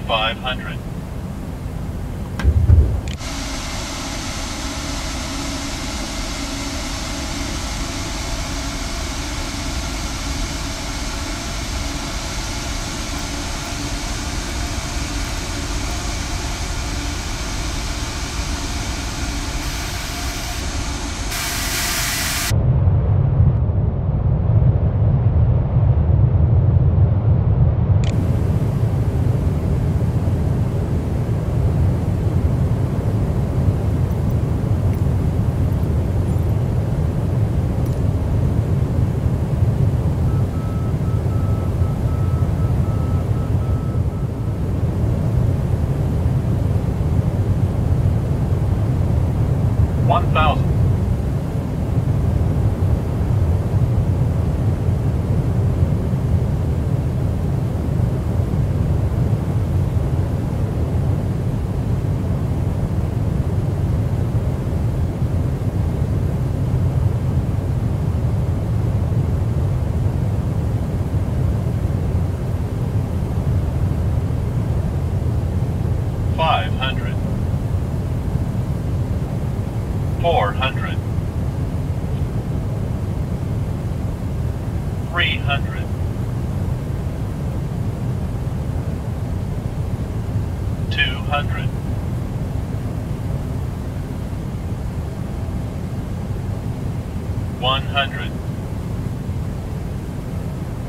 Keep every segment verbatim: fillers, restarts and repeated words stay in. forty-five hundred.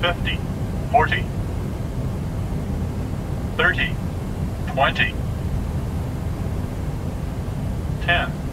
fifty, forty, thirty, twenty, ten.